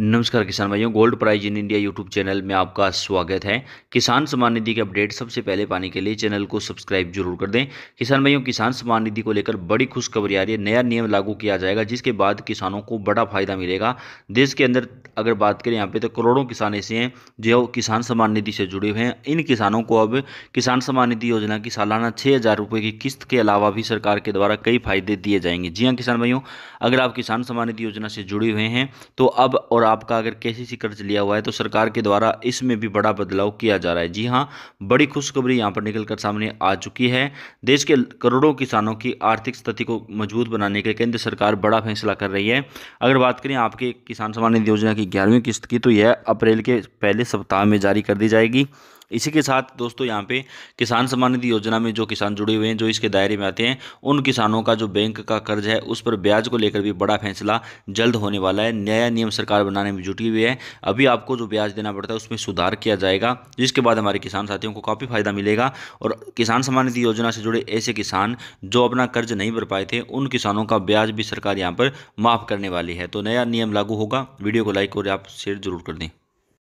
नमस्कार किसान भाइयों, gold prize in India YouTube channel में आपका स्वागत है। किसान सम्मान निधि के अपडेट सबसे पहले पाने के लिए चैनल को सब्सक्राइब जरूर कर दें। किसान भाइयों, किसान सम्मान निधि को लेकर बड़ी खुशखबरी आ रही है। नया नियम लागू किया जाएगा जिसके बाद किसानों को बड़ा फायदा मिलेगा। देश के अंदर अगर बात करें यहाँ पे तो करोड़ों किसान ऐसे हैं जो किसान सम्मान निधि से जुड़े हुए हैं। इन किसानों को अब किसान सम्मान निधि योजना की सालाना 6,000 रुपये की किस्त के अलावा भी सरकार के द्वारा कई फायदे दिए जाएंगे। जी हाँ किसान भाइयों, अगर आप किसान सम्मान निधि योजना से जुड़े हुए हैं तो अब और आपका अगर केसीसी कर्ज लिया हुआ है तो सरकार के द्वारा इसमें भी बड़ा बदलाव किया जा रहा है। जी हाँ, बड़ी खुशखबरी यहाँ पर निकलकर सामने आ चुकी है। देश के करोड़ों किसानों की आर्थिक स्थिति को मजबूत बनाने के केंद्र सरकार बड़ा फैसला कर रही है। अगर बात करें आपके किसान सम्मान निधि योजना की 11वीं किस्त की तो यह अप्रैल के पहले सप्ताह में जारी कर दी जाएगी। इसी के साथ दोस्तों यहाँ पे किसान सम्मान निधि योजना में जो किसान जुड़े हुए हैं, जो इसके दायरे में आते हैं, उन किसानों का जो बैंक का कर्ज है उस पर ब्याज को लेकर भी बड़ा फैसला जल्द होने वाला है। नया नियम सरकार बनाने में जुटी हुई है। अभी आपको जो ब्याज देना पड़ता है उसमें सुधार किया जाएगा, जिसके बाद हमारे किसान साथियों को काफ़ी फायदा मिलेगा। और किसान सम्मान निधि योजना से जुड़े ऐसे किसान जो अपना कर्ज नहीं भर पाए थे, उन किसानों का ब्याज भी सरकार यहाँ पर माफ़ करने वाली है। तो नया नियम लागू होगा। वीडियो को लाइक और आप शेयर जरूर कर दें।